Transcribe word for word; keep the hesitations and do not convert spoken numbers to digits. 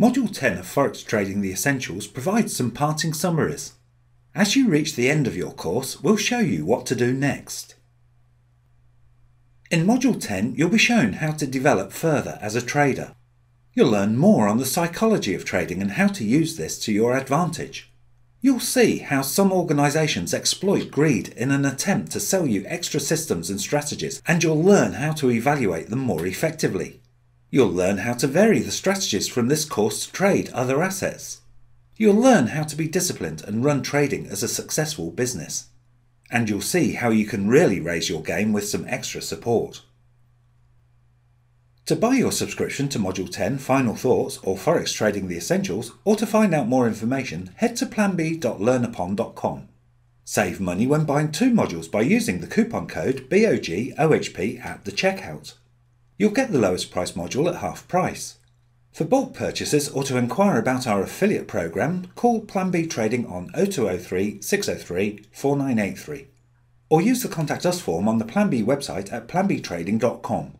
Module ten of Forex Trading The Essentials provides some parting summaries. As you reach the end of your course, we'll show you what to do next. In Module ten, you'll be shown how to develop further as a trader. You'll learn more on the psychology of trading and how to use this to your advantage. You'll see how some organisations exploit greed in an attempt to sell you extra systems and strategies, and you'll learn how to evaluate them more effectively. You'll learn how to vary the strategies from this course to trade other assets. You'll learn how to be disciplined and run trading as a successful business. And you'll see how you can really raise your game with some extra support. To buy your subscription to Module ten Final Thoughts or Forex Trading The Essentials, or to find out more information, head to plan b dot learn upon dot com. Save money when buying two modules by using the coupon code B O G O H P at the checkout. You'll get the lowest price module at half price. For bulk purchases or to inquire about our affiliate program, call Plan B Trading on oh two oh three, six oh three, four nine eight three or use the Contact Us form on the Plan B website at plan b trading dot com.